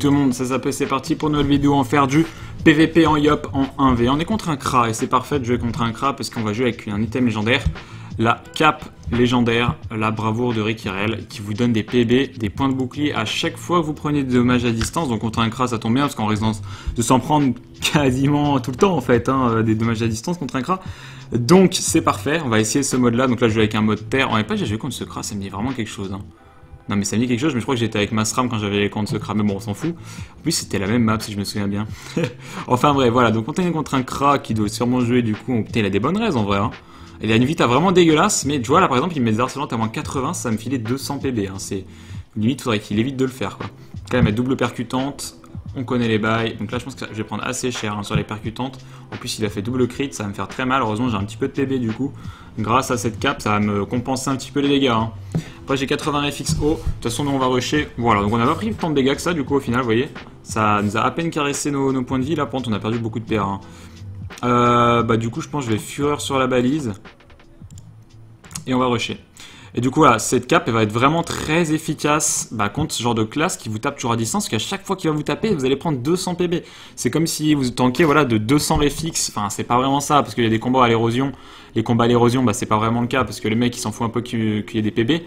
tout le monde, c'est parti pour notre vidéo en faire du PVP en Iop en 1v. On est contre un Cra et c'est parfait de jouer contre un Cra parce qu'on va jouer avec un item légendaire, la cape légendaire, la bravoure de Rykke Errel qui vous donne des PB, des points de bouclier à chaque fois que vous prenez des dommages à distance. Donc contre un Cra ça tombe bien parce qu'en résonance de s'en prendre quasiment tout le temps en fait, hein, des dommages à distance contre un Cra. Donc c'est parfait, on va essayer ce mode là. Donc là je joue avec un mode terre, on n'est pas déjà joué contre ce Cra, ça me dit vraiment quelque chose. Hein. Non mais ça me dit quelque chose, mais je crois que j'étais avec ma SRAM quand j'avais les comptes de ce Cra, mais bon on s'en fout. En plus c'était la même map si je me souviens bien. Enfin bref, voilà, donc on est contre un Cra qui doit sûrement jouer du coup, putain il a des bonnes raisons en vrai. Hein. Il a une vita vraiment dégueulasse, mais tu vois là par exemple il met des arcelantes à moins 80, ça me filait 200 PB. Hein. C'est limite, faudrait qu'il évite de le faire quoi. Quand même la double percutante, on connaît les bails, donc là je pense que je vais prendre assez cher hein, sur les percutantes. En plus il a fait double crit, ça va me faire très mal, heureusement j'ai un petit peu de PB du coup. Grâce à cette cape, ça va me compenser un petit peu les dégâts. Hein. Après j'ai 80 FXO, de toute façon nous on va rusher, voilà, donc on n'a pas pris tant de dégâts que ça du coup au final, vous voyez. Ça nous a à peine caressé nos points de vie, là par contre on a perdu beaucoup de PA. Hein. Bah du coup je pense que je vais fureur sur la balise, et on va rusher. Et du coup voilà, cette cape elle va être vraiment très efficace contre ce genre de classe qui vous tape toujours à distance, parce qu'à chaque fois qu'il va vous taper, vous allez prendre 200 PB. C'est comme si vous tankiez voilà, de 200 réflexes, enfin c'est pas vraiment ça, parce qu'il y a des combats à l'érosion. Les combats à l'érosion, bah, c'est pas vraiment le cas, parce que les mecs ils s'en foutent un peu qu'il y ait des PB.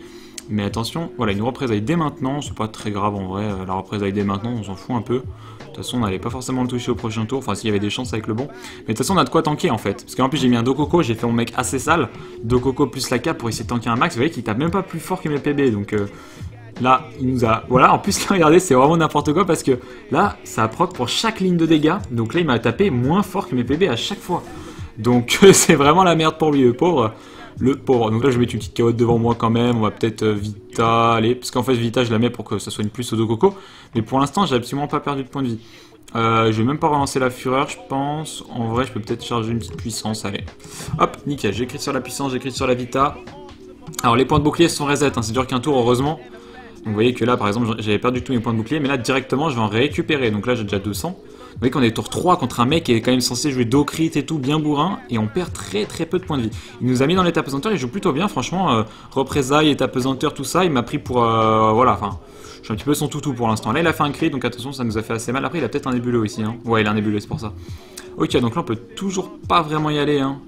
Mais attention, voilà, ils nous représaillent dès maintenant, c'est pas très grave en vrai, la représaille dès maintenant, on s'en fout un peu. De toute façon, on n'allait pas forcément le toucher au prochain tour, enfin s'il y avait des chances avec le bon. Mais de toute façon, on a de quoi tanker en fait. Parce qu'en plus, j'ai mis un Dokoko, j'ai fait mon mec assez sale. Dokoko plus la cape pour essayer de tanker un max, vous voyez qu'il tape même pas plus fort que mes PB. Donc là, il nous a. Voilà, en plus, regardez, c'est vraiment n'importe quoi parce que là, ça proc pour chaque ligne de dégâts. Donc là, il m'a tapé moins fort que mes PB à chaque fois. Donc c'est vraiment la merde pour lui, le pauvre. Le pauvre. Donc là, je vais mettre une petite carotte devant moi quand même. On va peut-être Vita aller. Parce qu'en fait, Vita, je la mets pour que ça soigne plus au Dokoko. Mais pour l'instant, j'ai absolument pas perdu de point de vie. Je vais même pas relancer la fureur, je pense. En vrai, je peux peut-être charger une petite puissance. Allez. Hop, nickel. J'écris sur la puissance, j'écris sur la Vita. Alors, les points de bouclier sont reset. Hein. C'est dur qu'un tour, heureusement. Donc, vous voyez que là, par exemple, j'avais perdu tous mes points de bouclier. Mais là, directement, je vais en récupérer. Donc là, j'ai déjà 200. Vous voyez qu'on est tour 3 contre un mec qui est quand même censé jouer dos crit et tout, bien bourrin, et on perd très peu de points de vie. Il nous a mis dans l'état pesanteur, il joue plutôt bien, franchement, représailles, état pesanteur, tout ça, il m'a pris pour... voilà, enfin, je suis un petit peu son toutou pour l'instant. Là, il a fait un crit, donc attention, ça nous a fait assez mal. Après, il a peut-être un nébuleux ici, hein. Ouais, il a un nébuleux, c'est pour ça. Ok, donc là, on peut toujours pas vraiment y aller, hein.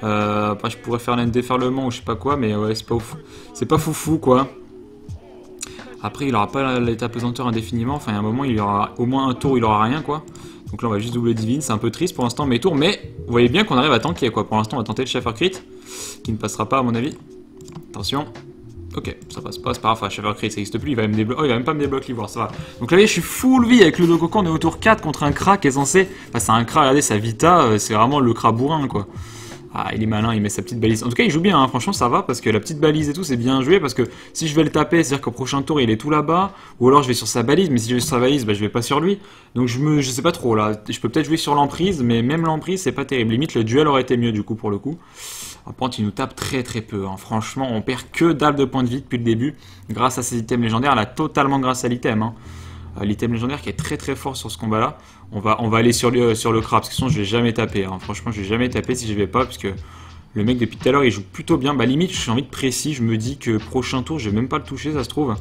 Après, je pourrais faire un déferlement ou je sais pas quoi, mais ouais, c'est pas ouf. C'est pas foufou, quoi. Après, il n'aura pas l'état pesanteur indéfiniment. Enfin, il y a un moment, il aura au moins un tour où il n'aura rien, quoi. Donc là, on va juste doubler divine. C'est un peu triste pour l'instant, mes tours. Mais vous voyez bien qu'on arrive à tanker, quoi. Pour l'instant, on va tenter le Schaeffer Crit, qui ne passera pas, à mon avis. Attention. Ok, ça passe pas, c'est pas grave. Enfin, Schaeffer Crit, ça n'existe plus. Il va, oh, il va même pas me débloquer, voir, ça va. Donc là, je suis full vie avec le Dokoko. On est au tour 4 contre un Cra qui est censé. Enfin, c'est un Cra, regardez, sa Vita, c'est vraiment le Cra bourrin, quoi. Ah, il est malin, il met sa petite balise. En tout cas, il joue bien, hein. Franchement, ça va parce que la petite balise et tout, c'est bien joué. Parce que si je vais le taper, c'est-à-dire qu'au prochain tour, il est tout là-bas. Ou alors je vais sur sa balise, mais si je vais sur sa balise, bah, je vais pas sur lui. Donc je sais pas trop là. Je peux peut-être jouer sur l'emprise, mais même l'emprise, c'est pas terrible. Limite, le duel aurait été mieux du coup pour le coup. Après, il nous tape très peu. Hein. Franchement, on perd que dalle de points de vie depuis le début. Grâce à ses items légendaires, là, totalement grâce à l'item. Hein. L'item légendaire qui est très fort sur ce combat là. On va aller sur le Cra, parce que sinon je vais jamais taper. Hein. Franchement je vais jamais taper si je vais pas, parce que le mec depuis tout à l'heure il joue plutôt bien. Bah limite je suis envie de précis, je me dis que prochain tour je vais même pas le toucher ça se trouve.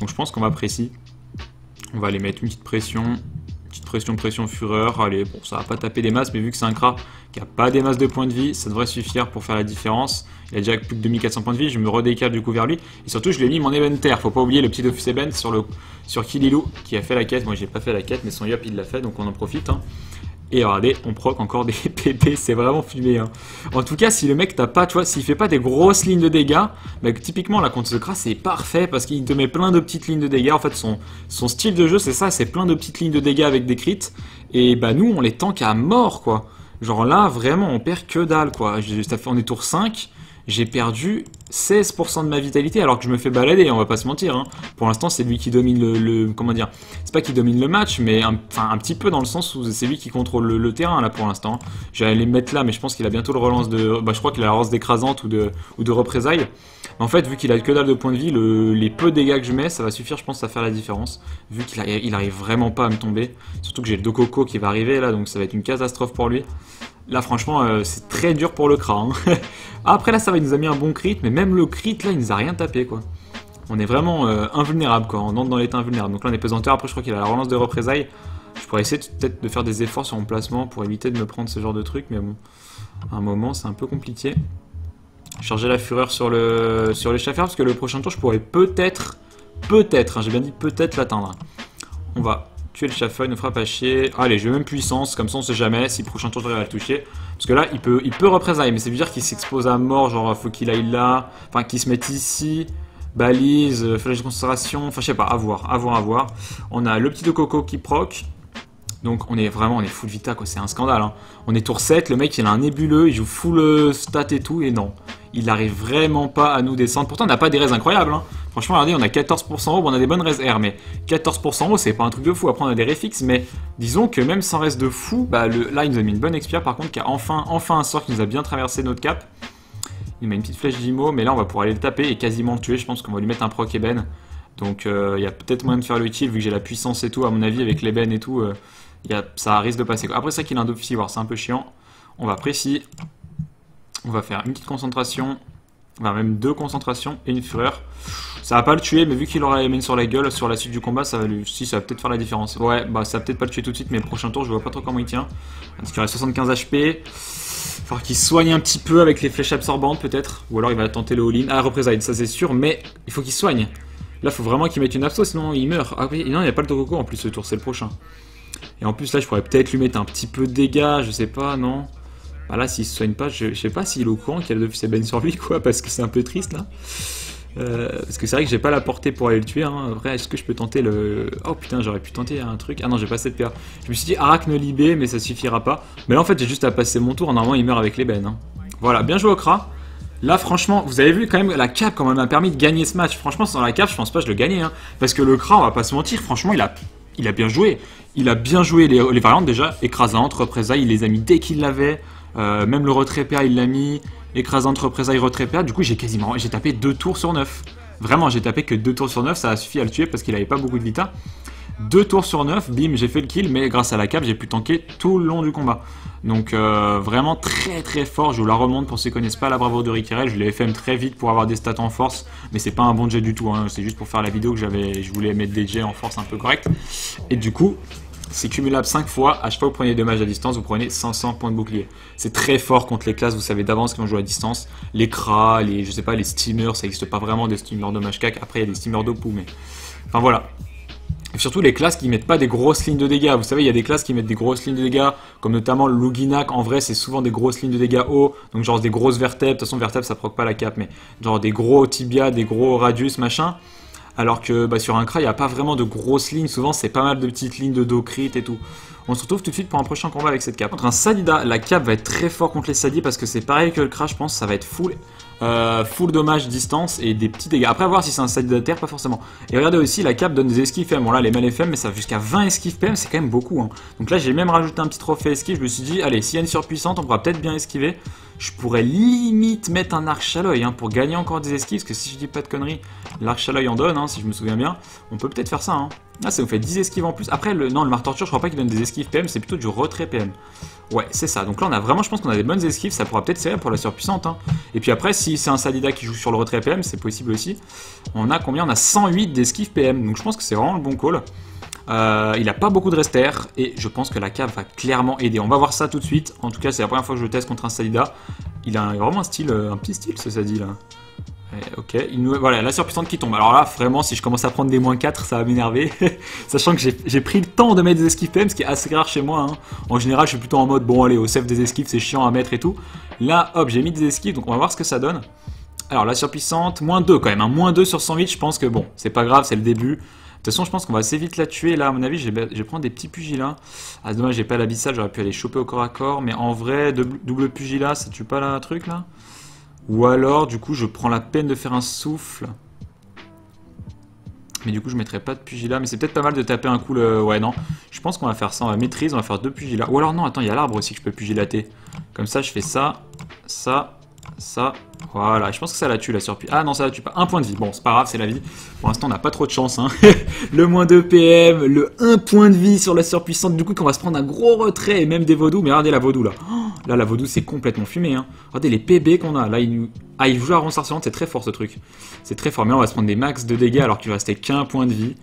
Donc je pense qu'on va précis. On va aller mettre une petite pression. Petite pression fureur. Allez, bon, ça va pas taper des masses, mais vu que c'est un Cra qui a pas des masses de points de vie, ça devrait suffire pour faire la différence. Il a déjà plus de 2400 points de vie, je me redécale du coup vers lui. Et surtout, je l'ai mis mon event terre. Faut pas oublier le petit Dofus event sur Kililou qui a fait la quête. Moi, j'ai pas fait la quête, mais son Iop il l'a fait, donc on en profite. Hein. Et regardez, on proc encore des PP, c'est vraiment fumé. Hein. En tout cas, si le mec t'as pas, tu vois, s'il fait pas des grosses lignes de dégâts, bah, typiquement là contre ce Cra c'est parfait parce qu'il te met plein de petites lignes de dégâts. En fait, son style de jeu c'est ça, c'est plein de petites lignes de dégâts avec des crits. Et bah nous on les tank à mort quoi. Genre là vraiment on perd que dalle quoi. On est tour 5, j'ai perdu 16% de ma vitalité alors que je me fais balader, on va pas se mentir. Hein. Pour l'instant, c'est lui qui domine le comment dire, c'est pas qu'il domine le match, mais un petit peu dans le sens où c'est lui qui contrôle le terrain là pour l'instant. J'allais les mettre là, mais je pense qu'il a bientôt le relance de. Bah, je crois qu'il a la relance d'écrasante ou de représailles. En fait, vu qu'il a que dalle de points de vie, les peu de dégâts que je mets, ça va suffire, je pense, à faire la différence. Vu qu'il arrive vraiment pas à me tomber. Surtout que j'ai le Dokoko qui va arriver là, donc ça va être une catastrophe pour lui. Là, franchement, c'est très dur pour le Cra. Hein. Après, là, ça va, il nous a mis un bon crit, mais même le crit, là, il nous a rien tapé, quoi. on est vraiment invulnérable, quoi. On entre dans l'état invulnérable. Donc là, on est pesanteur. Après, je crois qu'il a la relance de représailles. Je pourrais essayer peut-être de faire des efforts sur mon placement pour éviter de me prendre ce genre de truc, mais bon, à un moment, c'est un peu compliqué. Charger la fureur sur le l'échaffeur, parce que le prochain tour, je pourrais peut-être, hein, j'ai bien dit peut-être l'atteindre. On va tuer le l'échaffeur, il nous frappe à chier. Allez, je vais même puissance, comme ça on sait jamais si le prochain tour je vais le toucher. Parce que là, il peut représailles, mais ça veut dire qu'il s'expose à mort, genre faut qu'il aille là, enfin qu'il se mette ici. Balise, flèche de concentration, enfin je sais pas, à voir. On a le petit de coco qui proc. Donc on est full vita, quoi, c'est un scandale, hein. On est tour 7, le mec il a un nébuleux, il joue full stat et tout, et non, il arrive vraiment pas à nous descendre. Pourtant on n'a pas des raises incroyables, hein. Franchement regardez, on a 14% haut, bon, on a des bonnes raises R, mais 14% haut c'est pas un truc de fou. Après on a des réfixes, mais disons que même sans raises de fou, bah, là il nous a mis une bonne expire par contre, qui a enfin un sort qui nous a bien traversé notre cap. Il met une petite flèche d'Imo, mais là on va pouvoir aller le taper et quasiment le tuer, je pense qu'on va lui mettre un proc ébène. Donc il y a peut-être moyen de faire le kill vu que j'ai la puissance et tout, à mon avis avec l'ébène et tout, ça risque de passer. Après ça qu'il a un Dofus, c'est un peu chiant. On va précis, on va faire une petite concentration, enfin même deux concentrations et une fureur. Ça va pas le tuer, mais vu qu'il aura les mains sur la gueule sur la suite du combat, ça va lui... si ça va peut-être faire la différence. Ouais, bah ça va peut-être pas le tuer tout de suite, mais le prochain tour je vois pas trop comment il tient. Parce qu'il reste 75 HP. Il faut qu'il soigne un petit peu avec les flèches absorbantes peut-être, ou alors il va tenter le all-in. Ah, représailles, ça c'est sûr, mais il faut qu'il soigne. Là, il faut vraiment qu'il mette une abso, sinon il meurt. Ah oui, non, il n'y a pas le Tokoko en plus ce tour, c'est le prochain. Et en plus, là, je pourrais peut-être lui mettre un petit peu de dégâts, je sais pas, non. Bah là, s'il se soigne pas, je sais pas s'il est au courant qu'il a le Dofus sur lui, quoi, parce que c'est un peu triste là. Parce que c'est vrai que j'ai pas la portée pour aller le tuer, hein. Après, est-ce que je peux tenter le... Oh putain, j'aurais pu tenter un truc. Ah non, j'ai pas cette PA. Je me suis dit arachne libé, mais ça suffira pas. Mais là en fait j'ai juste à passer mon tour. Normalement il meurt avec l'ébène, hein. Voilà, bien joué au Cra. Là franchement, vous avez vu quand même la cap comment elle m'a permis de gagner ce match. Franchement sans la cap je pense pas que je le gagnais, hein. Parce que le Cra, on va pas se mentir, franchement il a bien joué. Il a bien joué les variantes déjà. Écrasante, représailles, il les a mis dès qu'il l'avait. Même le retrait PA il l'a mis. Écrasante, représailles, retrait PA, du coup j'ai tapé 2 tours sur 9. Vraiment, j'ai tapé que 2 tours sur 9, ça a suffi à le tuer parce qu'il avait pas beaucoup de vita. 2 tours sur 9, bim, j'ai fait le kill, mais grâce à la cape, j'ai pu tanker tout le long du combat. Donc vraiment très fort, je vous la remonte pour ceux qui ne connaissent pas la bravoure de Rykke Errel. Je l'ai FM très vite pour avoir des stats en force, mais c'est pas un bon jet du tout, hein. C'est juste pour faire la vidéo que je voulais mettre des jets en force un peu correct. Et du coup... c'est cumulable 5 fois, à chaque fois que vous prenez des dommages à distance, vous prenez 500 points de bouclier. C'est très fort contre les classes, vous savez d'avance qu'ils vont jouer à distance. Les Cra, je sais pas, les steamers, ça n'existe pas vraiment des steamers dommages cac. Après il y a des steamers d'opou, mais... enfin voilà. Et surtout les classes qui mettent pas des grosses lignes de dégâts. Vous savez, il y a des classes qui mettent des grosses lignes de dégâts, comme notamment le Luginac. En vrai, c'est souvent des grosses lignes de dégâts hauts, donc genre des grosses vertèbres. De toute façon, vertèbres ça proc pas la cape, mais genre des gros tibias, des gros radius, machin. Alors que bah, sur un Cra, il n'y a pas vraiment de grosses lignes. Souvent, c'est pas mal de petites lignes de dos crit et tout. On se retrouve tout de suite pour un prochain combat avec cette cape. Contre un Sadida, la cape va être très fort contre les Sadis parce que c'est pareil que le Cra, je pense. Ça va être full dommage, distance et des petits dégâts. Après, à voir si c'est un Sadida terre, pas forcément. Et regardez aussi, la cape donne des esquives PM. Bon, là, elle est mal FM, mais ça va jusqu'à 20 esquives PM, c'est quand même beaucoup, hein. Donc là, j'ai même rajouté un petit trophée esquive. Je me suis dit, allez, s'il y a une surpuissante, on pourra peut-être bien esquiver. Je pourrais limite mettre un arc à l'œil, hein, pour gagner encore des esquives, parce que si je dis pas de conneries, l'arc à l'œil en donne, hein, si je me souviens bien. On peut peut-être faire ça, hein. Ah, ça vous fait 10 esquives en plus. Après, non, le martorture, je crois pas qu'il donne des esquives PM, c'est plutôt du retrait PM. Ouais, c'est ça. Donc là, on a vraiment, je pense qu'on a des bonnes esquives, ça pourra peut-être servir pour la surpuissante, hein. Et puis après, si c'est un Sadida qui joue sur le retrait PM, c'est possible aussi. On a combien? On a 108 d'esquives PM, donc je pense que c'est vraiment le bon call. Il n'a pas beaucoup de resters et je pense que la cave va clairement aider. On va voir ça tout de suite. En tout cas, c'est la première fois que je teste contre un Sadida. Il a vraiment un petit style ce Sadida. Ok, voilà, la surpuissante qui tombe. Alors là, vraiment, si je commence à prendre des moins 4, ça va m'énerver. Sachant que j'ai pris le temps de mettre des esquives PM, ce qui est assez rare chez moi, hein. En général, je suis plutôt en mode, bon allez, au safe des esquives, c'est chiant à mettre et tout. Là, hop, j'ai mis des esquives, donc on va voir ce que ça donne. Alors la surpuissante, moins 2 quand même, hein. Moins 2 sur 108, je pense que bon, c'est pas grave, c'est le début. De toute façon, je pense qu'on va assez vite la tuer. Là, à mon avis, je vais prendre des petits pugilats. Ah, dommage, j'ai pas l'abyssal, j'aurais pu aller choper au corps à corps. Mais en vrai, double pugilat, ça tue pas là, truc là. Ou alors, du coup, je prends la peine de faire un souffle. Mais du coup, je mettrai pas de pugilat. Mais c'est peut-être pas mal de taper un coup le. Ouais, non. Je pense qu'on va faire ça. On va maîtrise, on va faire 2 pugilats. Ou alors, non, attends, il y a l'arbre aussi que je peux pugilater. Comme ça, je fais ça, ça. Ça, voilà, je pense que ça la tue la surprise. Ah non, ça la tue pas, un point de vie, bon c'est pas grave, c'est la vie. Pour l'instant on n'a pas trop de chance, hein. Le moins 2 PM, le 1 point de vie sur la surpuissante. Du coup qu'on va se prendre un gros retrait et même des vaudous. Mais regardez la vaudou là, oh, Là, la vaudou, c'est complètement fumé. Hein. Regardez les PB qu'on a. Là, il joue la ronde sarcelante. C'est très fort, ce truc. C'est très fort. Mais là, on va se prendre des max de dégâts alors qu'il ne restait qu'un point de vie.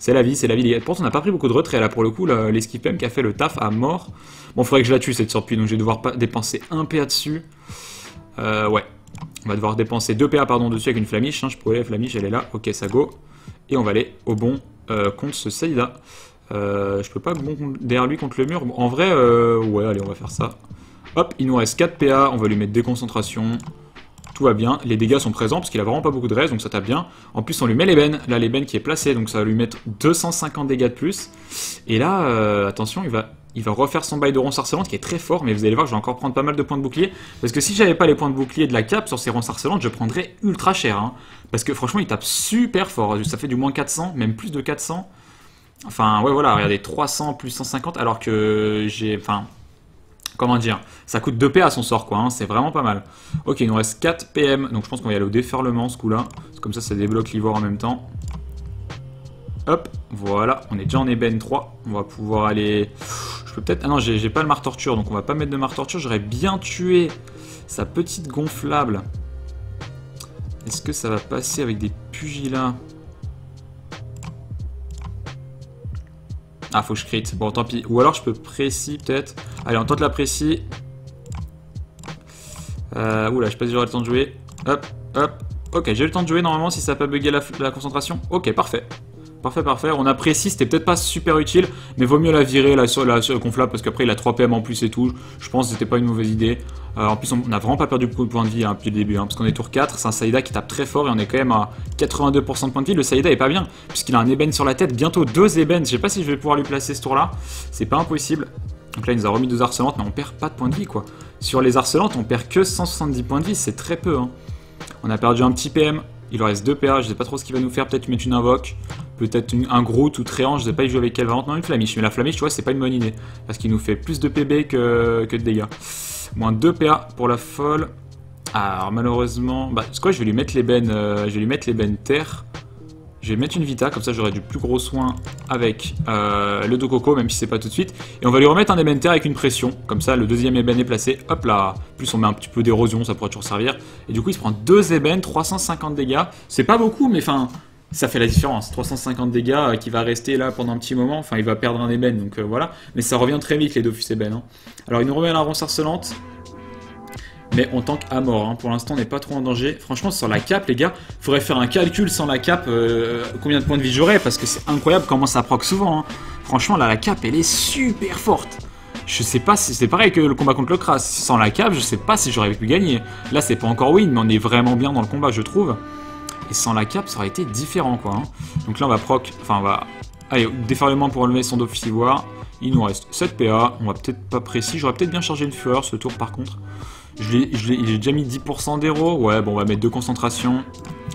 C'est la vie, c'est la vie. Je pense qu'on n'a pas pris beaucoup de retrait. Là, pour le coup, l'esquive PM qui a fait le taf à mort. Bon, il faudrait que je la tue, cette surpie. Donc, je vais devoir dépenser 1 PA dessus. Ouais. On va devoir dépenser 2 PA, pardon, dessus avec une flamiche. Hein. Je pourrais la flamiche, elle est là. Ok, ça go. Et on va aller au bon contre ce Sadida. Je peux pas bon derrière lui contre le mur. En vrai, ouais, allez, on va faire ça. Hop, il nous reste 4 PA. On va lui mettre des concentrations. Tout va bien. Les dégâts sont présents parce qu'il a vraiment pas beaucoup de reste, donc ça tape bien. En plus, on lui met l'ébène. Là, l'ébène qui est placée, donc ça va lui mettre 250 dégâts de plus. Et là, attention, il va refaire son bail de ronde sarcelante qui est très fort, mais vous allez voir, je vais encore prendre pas mal de points de bouclier. Parce que si j'avais pas les points de bouclier de la cape sur ces rondes sarcelantes, je prendrais ultra cher. Hein, parce que franchement, il tape super fort. Ça fait du moins 400, même plus de 400. Enfin, ouais, voilà, regardez, 300 plus 150, alors que j'ai... Enfin, comment dire, ça coûte 2 PA à son sort, quoi, hein, c'est vraiment pas mal. Ok, il nous reste 4 PM, donc je pense qu'on va y aller au déferlement, ce coup-là. Comme ça, ça débloque l'ivoire en même temps. Hop, voilà, on est déjà en ébène 3. On va pouvoir aller... Je peux peut-être... Ah non, j'ai pas le marc torture, donc on va pas mettre de marc torture. J'aurais bien tué sa petite gonflable. Est-ce que ça va passer avec des pugilats? Ah, faut que je crit. Bon, tant pis. Ou alors je peux précis peut-être. Allez, on tente la précis. Oula, je sais pas si j'aurai le temps de jouer. Hop, hop. Ok, j'ai eu le temps de jouer normalement si ça n'a pas bugué la concentration. Ok, parfait. Parfait, parfait. On a précis, c'était peut-être pas super utile, mais vaut mieux la virer là, sur le conflab parce qu'après il a 3 PM en plus et tout. Je pense que c'était pas une mauvaise idée. En plus, on n'a vraiment pas perdu beaucoup de points de vie depuis le début, hein, parce qu'on est tour 4, c'est un Sadida qui tape très fort et on est quand même à 82% de points de vie. Le Sadida est pas bien, puisqu'il a un ébène sur la tête, bientôt 2 ébènes. Je sais pas si je vais pouvoir lui placer ce tour-là, c'est pas impossible. Donc là, il nous a remis 2 harcelantes, mais on perd pas de points de vie quoi. Sur les harcelantes, on perd que 170 points de vie, c'est très peu. Hein. On a perdu un petit PM, il lui reste 2 PA, je sais pas trop ce qu'il va nous faire, peut-être mettre une invoque. Peut-être un Groot ou Tréant, je sais pas, il joue avec quelle variante. Non, une Flamiche. Mais la Flamiche, tu vois, c'est pas une bonne idée. Parce qu'il nous fait plus de PB que de dégâts. Moins 2 PA pour la folle. Alors malheureusement. Bah, c'est quoi, je vais lui mettre l'ébène terre. Je vais mettre une Vita, comme ça j'aurai du plus gros soin avec le Dococo, même si c'est pas tout de suite. Et on va lui remettre un ébène terre avec une pression. Comme ça, le deuxième ébène est placé. Hop là. Plus on met un petit peu d'érosion, ça pourra toujours servir. Et du coup, il se prend 2 ébènes, 350 dégâts. C'est pas beaucoup, mais enfin. Ça fait la différence, 350 dégâts qui va rester là pendant un petit moment, enfin il va perdre un ébène, donc voilà. Mais ça revient très vite les Dofus ébène. Hein. Alors il nous remet à la ronde sarcelante, mais on tank à mort, hein. Pour l'instant on n'est pas trop en danger. Franchement sur la cape les gars, il faudrait faire un calcul sans la cape, combien de points de vie j'aurais, parce que c'est incroyable comment ça proc souvent. Hein. Franchement là la cape elle est super forte. Je sais pas si c'est pareil que le combat contre le Cra, sans la cape je sais pas si j'aurais pu gagner. Là c'est pas encore win, mais on est vraiment bien dans le combat je trouve. Et sans la cape, ça aurait été différent, quoi. Hein. Donc là, on va proc... Enfin, on va... Allez, déferlement pour enlever son Dofus Ivoire. Il nous reste 7 PA. On va peut-être pas précis. J'aurais peut-être bien chargé une fureur, ce tour, par contre. J'ai déjà mis 10% d'héros. Ouais, bon, on va mettre 2 concentrations.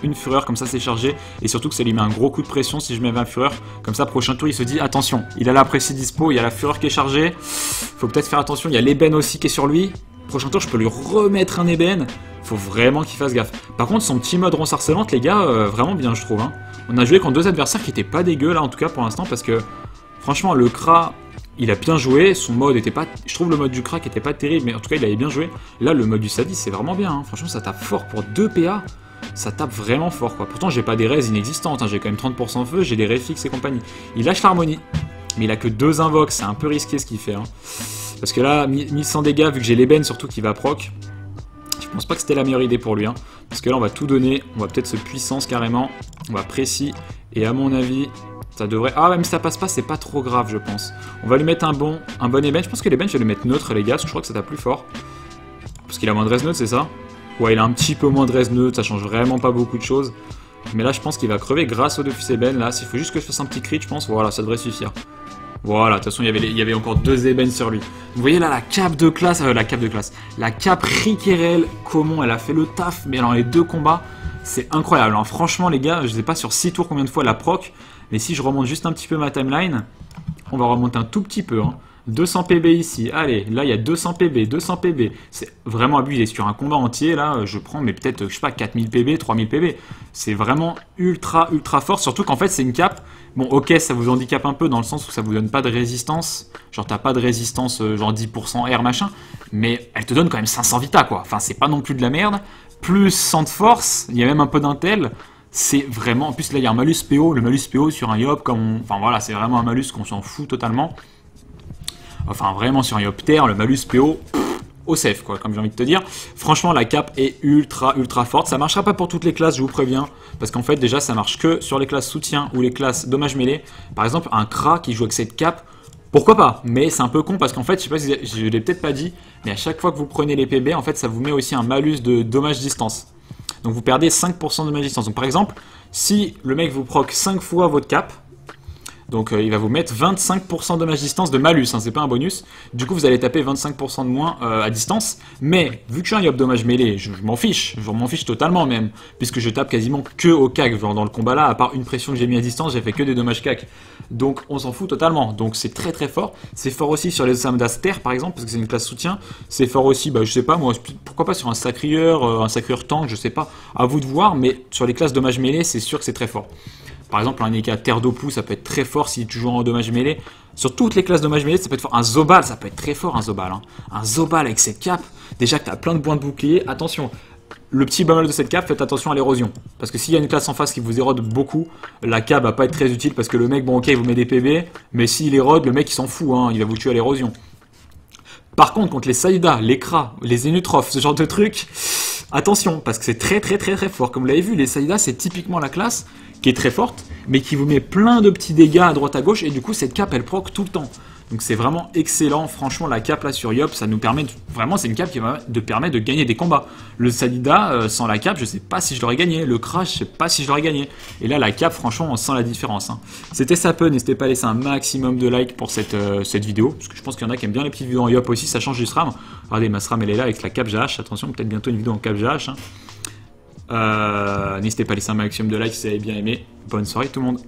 Une fureur, comme ça, c'est chargé. Et surtout que ça lui met un gros coup de pression si je mets 20 fureurs. Comme ça, prochain tour, il se dit, attention, il a la précis dispo, il y a la fureur qui est chargée. Faut peut-être faire attention. Il y a l'ébène aussi qui est sur lui. Prochain tour, je peux lui remettre un ébène. Faut vraiment qu'il fasse gaffe. Par contre, son petit mode ronde sarcelante, les gars, vraiment bien, je trouve. Hein. On a joué contre 2 adversaires qui étaient pas dégueux, là, en tout cas, pour l'instant, parce que, franchement, le Cra, il a bien joué. Son mode était pas... Je trouve le mode du Cra qui était pas terrible, mais en tout cas, il avait bien joué. Là, le mode du Sadis, c'est vraiment bien. Hein. Franchement, ça tape fort pour 2 PA. Ça tape vraiment fort, quoi. Pourtant, j'ai pas des raises inexistantes. Hein. J'ai quand même 30% feu, j'ai des réfixes et compagnie. Il lâche l'harmonie. Mais il a que 2 invoques, c'est un peu risqué ce qu'il fait. Hein. Parce que là, 1100 dégâts, vu que j'ai l'ébène surtout qui va proc, je pense pas que c'était la meilleure idée pour lui. Hein. Parce que là, on va tout donner, on va peut-être se puissance carrément, on va précis, et à mon avis, ça devrait... Ah, même si ça passe pas, c'est pas trop grave, je pense. On va lui mettre un bon ébène, je pense que l'ébène, je vais lui mettre neutre, les gars, parce que je crois que ça tape plus fort. Parce qu'il a moins de res neutre, c'est ça? Ouais, il a un petit peu moins de res neutre, ça change vraiment pas beaucoup de choses. Mais là, je pense qu'il va crever grâce au Dofus ébène, là. S'il faut juste que je fasse un petit crit, je pense, voilà, ça devrait suffire. Voilà, de toute façon, il y avait encore 2 ébènes sur lui. Vous voyez là, la cape de classe, la cape Rykke Errel, comment elle a fait le taf, mais dans les 2 combats, c'est incroyable. Hein. Franchement, les gars, je sais pas sur 6 tours combien de fois elle a proc, mais si je remonte juste un petit peu ma timeline, on va remonter un tout petit peu. Hein. 200 PB ici, allez, là il y a 200 PB, 200 PB, c'est vraiment abusé, sur un combat entier, là je prends mais peut-être, je sais pas, 4000 PB, 3000 PB, c'est vraiment ultra ultra fort, surtout qu'en fait c'est une cape, bon ok ça vous handicape un peu dans le sens où ça vous donne pas de résistance, genre t'as pas de résistance genre 10% air machin, mais elle te donne quand même 500 vita quoi, enfin c'est pas non plus de la merde, plus 100 de force, il y a même un peu d'intel. C'est vraiment, en plus là il y a un malus PO, le malus PO sur un Iop, comme on... enfin voilà c'est vraiment un malus qu'on s'en fout totalement. Enfin vraiment sur un Iop Terre, le malus PO, au safe quoi, comme j'ai envie de te dire. Franchement la cape est ultra ultra forte, ça marchera pas pour toutes les classes je vous préviens, parce qu'en fait déjà ça marche que sur les classes soutien ou les classes dommage mêlé. Par exemple un Cra qui joue avec cette cape, pourquoi pas, mais c'est un peu con parce qu'en fait, je sais pas si je l'ai peut-être pas dit, mais à chaque fois que vous prenez les PB, en fait ça vous met aussi un malus de dommage distance. Donc vous perdez 5% de dommage distance. Donc par exemple, si le mec vous proc 5 fois votre cap, donc il va vous mettre 25% de dommage distance de malus, hein, c'est pas un bonus. Du coup vous allez taper 25% de moins à distance. Mais vu que je suis un Iop dommage mêlé, je m'en fiche totalement même, puisque je tape quasiment que au cac. Genre dans le combat là, à part une pression que j'ai mis à distance, j'ai fait que des dommages cac. Donc on s'en fout totalement. Donc c'est très très fort. C'est fort aussi sur les Samdas Terre par exemple, parce que c'est une classe soutien. C'est fort aussi, bah je sais pas moi, pourquoi pas sur un sacrieur tank, je sais pas. À vous de voir, mais sur les classes dommage mêlé, c'est sûr que c'est très fort. Par exemple, un Eka Terre d'Opou, ça peut être très fort si tu joues en dommage mêlé. Sur toutes les classes dommage mêlé, ça peut être fort. Un Zobal, ça peut être très fort, un Zobal. Hein. Un Zobal avec cette cape, déjà que tu as plein de points de bouclier, attention. Le petit bémol de cette cape, faites attention à l'érosion. Parce que s'il y a une classe en face qui vous érode beaucoup, la cape va pas être très utile parce que le mec, bon ok, il vous met des PB, mais s'il érode, le mec il s'en fout, hein, il va vous tuer à l'érosion. Par contre, contre les Sadida, les Cra, les Zénutrophe, ce genre de truc, attention, parce que c'est très très très très fort. Comme vous l'avez vu, les Sadida, c'est typiquement la classe qui est très forte, mais qui vous met plein de petits dégâts à droite à gauche, et du coup cette cape elle proc tout le temps. Donc c'est vraiment excellent, franchement la cape là sur Iop, ça nous permet, de... vraiment c'est une cape qui va te permettre de gagner des combats. Le Sadida, sans la cape, je sais pas si je l'aurais gagné, le Crash, je sais pas si je l'aurais gagné. Et là la cape, franchement on sent la différence. Hein. C'était ça peu, n'hésitez pas à laisser un maximum de likes pour cette vidéo, parce que je pense qu'il y en a qui aiment bien les petites vidéos en Iop aussi, ça change du SRAM. Regardez, ma SRAM elle est là avec la cape GH, attention peut-être bientôt une vidéo en cape GH. Hein. N'hésitez pas à laisser un maximum de likes si vous avez bien aimé. Bonne soirée tout le monde.